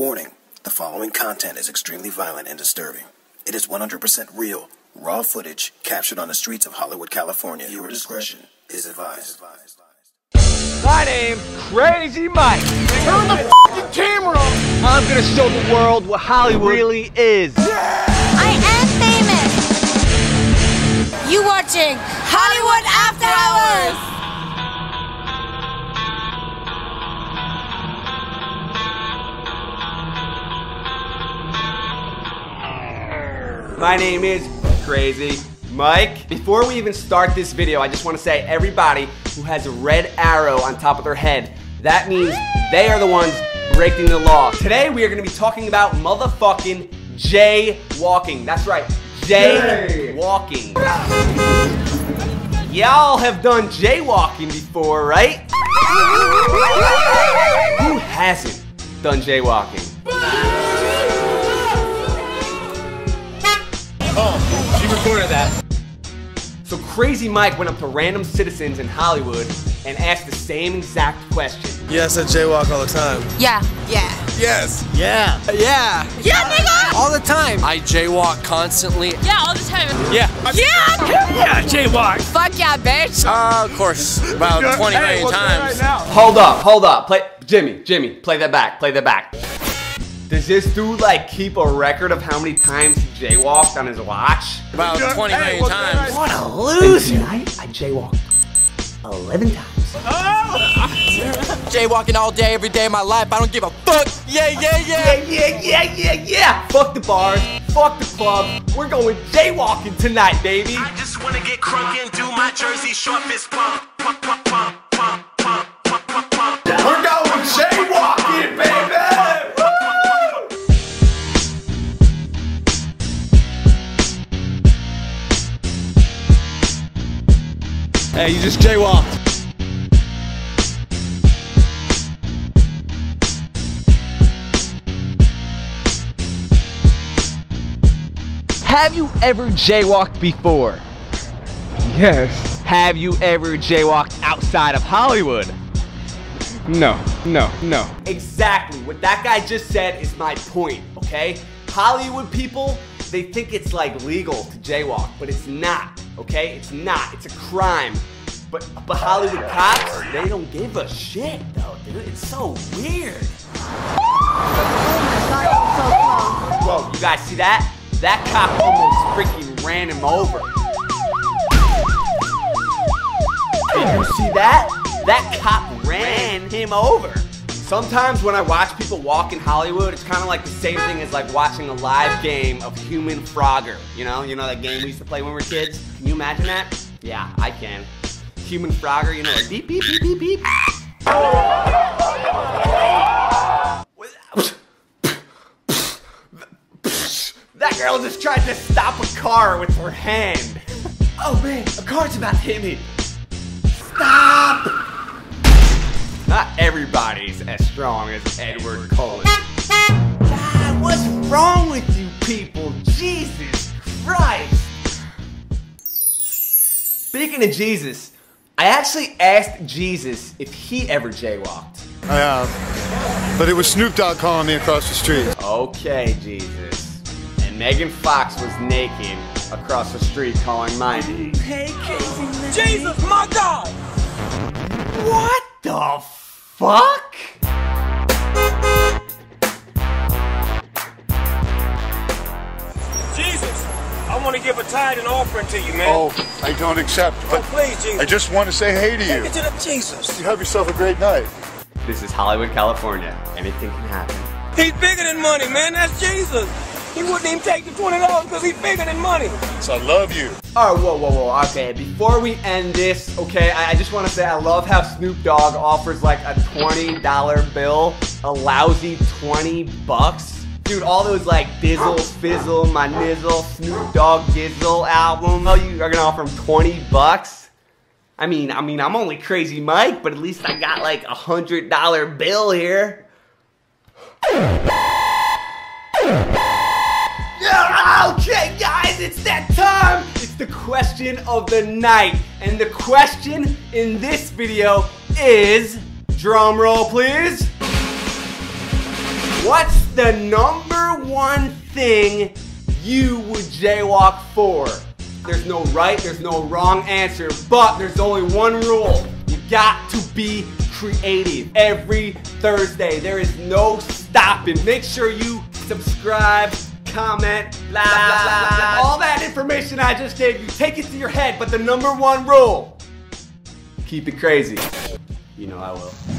Warning, the following content is extremely violent and disturbing. It is 100% real, raw footage captured on the streets of Hollywood, California. Viewer discretion is advised. My name's Crazy Mike. Turn the f***ing camera on. I'm gonna show the world what Hollywood really is. Yeah! I am famous. You watching Hollywood After Hours. My name is Crazy Mike. Before we even start this video, I just want to say everybody who has a red arrow on top of their head, that means they are the ones breaking the law. Today we are going to be talking about motherfucking jaywalking. That's right, jaywalking. Y'all have done jaywalking before, right? Who hasn't done jaywalking? Oh, she recorded that. So Crazy Mike went up to random citizens in Hollywood and asked the same exact question. Yes, I jaywalk all the time. Yeah. Yeah. Yes. Yeah. Yeah. Yeah, nigga! All the time. I jaywalk constantly. Yeah, all the time. Yeah. Yeah! Yeah, jaywalk. Fuck yeah, bitch. Of course. About 20 million times. Right, hold up. Play, Jimmy, play that back. Does this dude like keep a record of how many times he jaywalked on his watch? About 20 million times. What a loser! Tonight I jaywalked 11 times. Oh! Jaywalking all day, every day of my life. I don't give a fuck. Yeah. Fuck the bars. Fuck the club. We're going jaywalking tonight, baby. I just wanna get crunk and do my Jersey Shore fist pump. We're going jaywalking, baby. Hey, you just jaywalked. Have you ever jaywalked before? Yes. Have you ever jaywalked outside of Hollywood? No. Exactly. What that guy just said is my point, okay? Hollywood people, they think it's like legal to jaywalk, but it's not, okay? It's not. It's a crime. But Hollywood cops, they don't give a shit though, dude. It's so weird. Whoa, you guys see that? That cop almost freaking ran him over. Did you see that? That cop ran him over. Sometimes when I watch people walk in Hollywood, it's kind of like the same thing as like watching a live game of Human Frogger. You know that game we used to play when we were kids? Can you imagine that? Yeah, I can. Human Frogger, you know, like beep, beep, beep, beep, beep. That girl just tried to stop a car with her hand. Oh man, a car's about to hit me. Stop! Not everybody's as strong as Edward Cullen. God, what's wrong with you people? Jesus Christ! Speaking of Jesus, I actually asked Jesus if he ever jaywalked. I have, but it was Snoop Dogg calling me across the street. Okay, Jesus. And Megan Fox was naked across the street calling my name. Hey, Casey, man. Jesus, my God! What the fuck? Jesus, I want to give a tithe and offering to you, man. Oh, I don't accept. But oh, please, Jesus. I just want to say hey to you. Take it to the Jesus. You have yourself a great night. This is Hollywood, California. Anything can happen. He's bigger than money, man. That's Jesus. He wouldn't even take the $20 because he's bigger than money. So I love you. All right, whoa, okay. Before we end this, okay, I just want to say I love how Snoop Dogg offers like a $20 bill, a lousy 20 bucks. Dude, all those like Dizzle, Fizzle, My Nizzle, Snoop Dogg Dizzle album, oh, you are going to offer him 20 bucks? I mean, I'm only Crazy Mike, but at least I got like a $100 bill here. Okay, guys, it's that time. It's the question of the night. And the question in this video is, drum roll, please. What's the number one thing you would jaywalk for? There's no right, there's no wrong answer, but there's only one rule. You got to be creative. Every Thursday, there is no stopping. Make sure you subscribe, comment, blah, blah, blah, blah, blah. All that information I just gave you, take it to your head, but the number one rule, keep it crazy. You know I will.